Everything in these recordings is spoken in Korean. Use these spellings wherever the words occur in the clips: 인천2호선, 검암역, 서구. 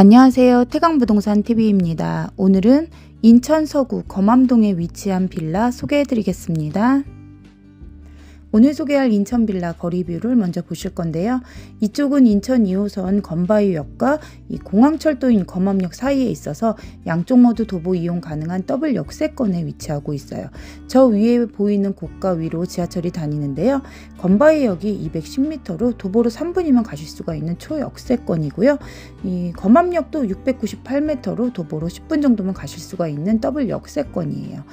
안녕하세요. 태강부동산TV입니다. 오늘은 인천 서구 검암동에 위치한 빌라 소개해드리겠습니다. 오늘 소개할 인천 빌라 거리뷰를 먼저 보실 건데요. 이쪽은 인천 2호선 검바위역과 이 공항철도인 검암역 사이에 있어서 양쪽 모두 도보 이용 가능한 더블 역세권에 위치하고 있어요. 저 위에 보이는 고가 위로 지하철이 다니는데요. 검바위역이 210m로 도보로 3분이면 가실 수가 있는 초역세권이고요. 이 검암역도 698m로 도보로 10분 정도면 가실 수가 있는 더블 역세권이에요.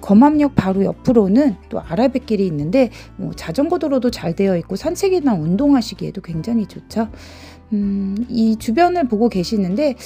검암역 바로 옆으로는 또 아라뱃길이 있는데 자전거 도로도 잘 되어 있고 산책이나 운동하시기에도 굉장히 좋죠. 이 주변을 보고 계시는데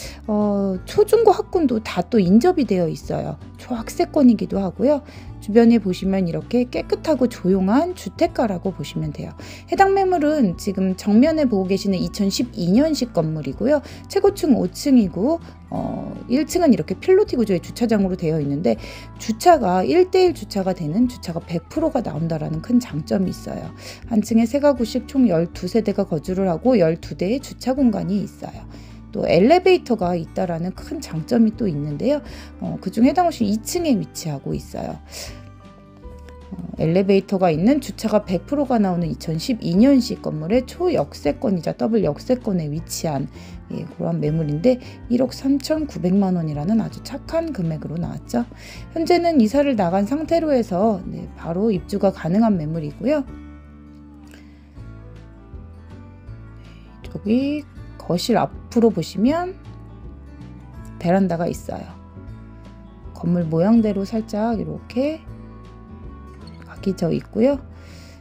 초중고 학군도 다 또 인접이 되어 있어요. 초학세권이기도 하고요. 주변에 보시면 이렇게 깨끗하고 조용한 주택가라고 보시면 돼요. 해당 매물은 지금 정면에 보고 계시는 2012년식 건물이고요. 최고층 5층이고 1층은 이렇게 필로티 구조의 주차장으로 되어 있는데 주차가 1:1 주차가 되는 주차가 100%가 나온다라는 큰 장점이 있어요. 한 층에 세 가구씩 총 12세대가 거주를 하고 12대의 주차 공간이 있어요. 또 엘리베이터가 있다라는 큰 장점이 또 있는데요. 그중 해당 호실 2층에 위치하고 있어요. 엘리베이터가 있는 주차가 100%가 나오는 2012년식 건물의 초역세권이자 더블 역세권에 위치한 그런 매물인데 1억 3,900만 원이라는 아주 착한 금액으로 나왔죠. 현재는 이사를 나간 상태로 해서 바로 입주가 가능한 매물이고요. 저기 거실 앞으로 보시면 베란다가 있어요. 건물 모양대로 살짝 이렇게 아기져 있고요.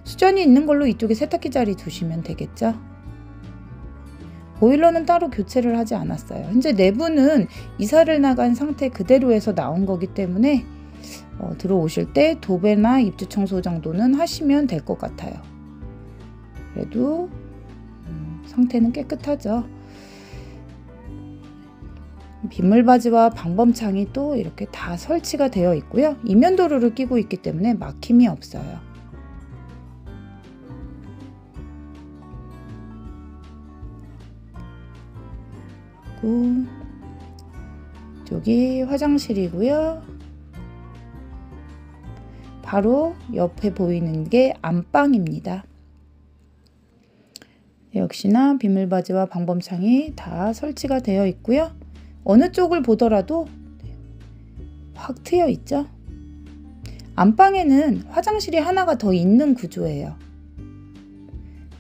수전이 있는 걸로 이쪽에 세탁기 자리 두시면 되겠죠. 보일러는 따로 교체를 하지 않았어요. 현재 내부는 이사를 나간 상태 그대로 해서 나온 거기 때문에 들어오실 때 도배나 입주 청소 정도는 하시면 될 것 같아요. 그래도 상태는 깨끗하죠. 빗물바지와 방범창이 또 이렇게 다 설치가 되어 있고요. 이면도로를 끼고 있기 때문에 막힘이 없어요. 그리고 여기 화장실이고요. 바로 옆에 보이는 게 안방입니다. 역시나 비밀바지와 방범창이 다 설치가 되어 있고요. 어느 쪽을 보더라도 확 트여 있죠. 안방에는 화장실이 하나가 더 있는 구조예요.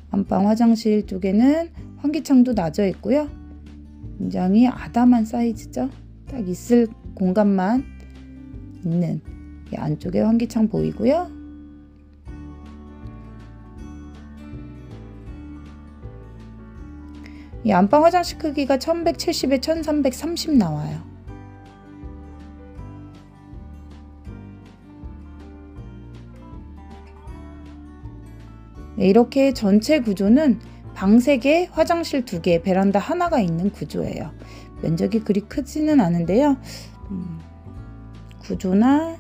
안방 화장실 쪽에는 환기창도 낮아 있고요. 굉장히 아담한 사이즈죠. 딱 있을 공간만 있는 이 안쪽에 환기창 보이고요. 이 안방 화장실 크기가 1170에 1330 나와요. 네, 이렇게 전체 구조는 방 3개, 화장실 2개, 베란다 하나가 있는 구조예요. 면적이 그리 크지는 않은데요. 구조나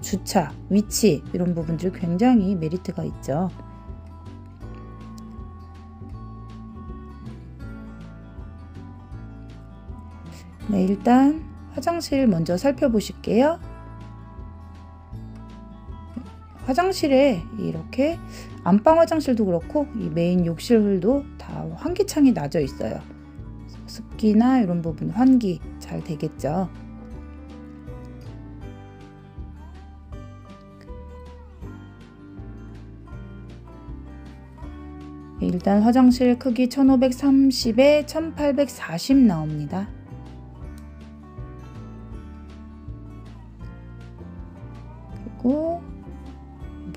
주차, 위치 이런 부분들 굉장히 메리트가 있죠. 네, 일단 화장실 먼저 살펴보실게요. 화장실에 이렇게 안방 화장실도 그렇고 이 메인 욕실도 다 환기창이 낮아 있어요. 습기나 이런 부분 환기 잘 되겠죠. 네, 일단 화장실 크기 1530에 1840 나옵니다.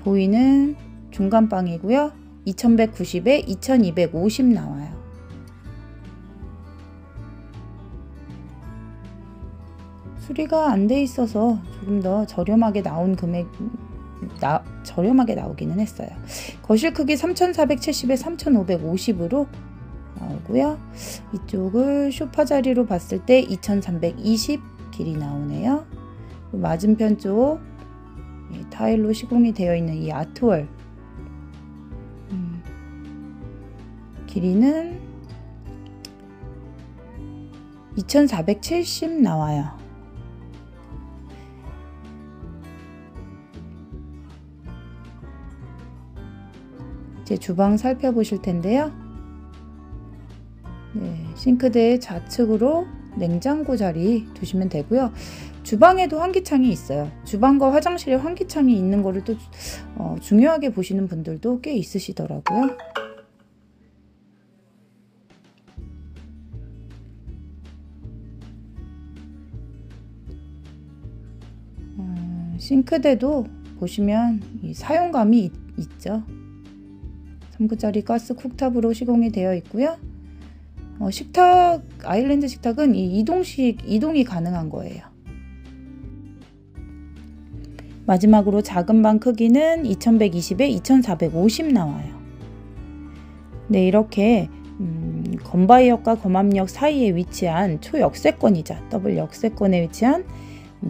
보이는 중간방이고요. 2190에 2250 나와요. 수리가 안 돼 있어서 조금 더 저렴하게 나온 금액 저렴하게 나오기는 했어요. 거실 크기 3470에 3550으로 나오고요. 이쪽을 소파 자리로 봤을 때 2320 길이 나오네요. 맞은편 쪽 타일로 시공이 되어 있는 이 아트월 길이는 2470 나와요. 이제 주방 살펴보실 텐데요. 네, 싱크대 좌측으로 냉장고 자리 두시면 되고요. 주방에도 환기창이 있어요. 주방과 화장실에 환기창이 있는 거를 또 중요하게 보시는 분들도 꽤 있으시더라고요. 싱크대도 보시면 이 사용감이 있죠. 3구짜리 가스 쿡탑으로 시공이 되어 있고요. 식탁, 아일랜드 식탁은 이 이동이 가능한 거예요. 마지막으로 작은 방 크기는 2120에 2450 나와요. 네, 이렇게 검바이역과 검암역 사이에 위치한 초역세권이자 더블 역세권에 위치한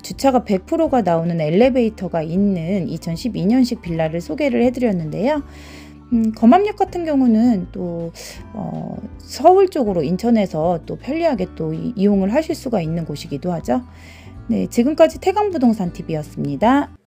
주차가 100%가 나오는 엘리베이터가 있는 2012년식 빌라를 소개를 해드렸는데요. 검암역 같은 경우는 또 서울 쪽으로 인천에서 또 편리하게 또 이용을 하실 수가 있는 곳이기도 하죠. 네, 지금까지 태강부동산TV였습니다.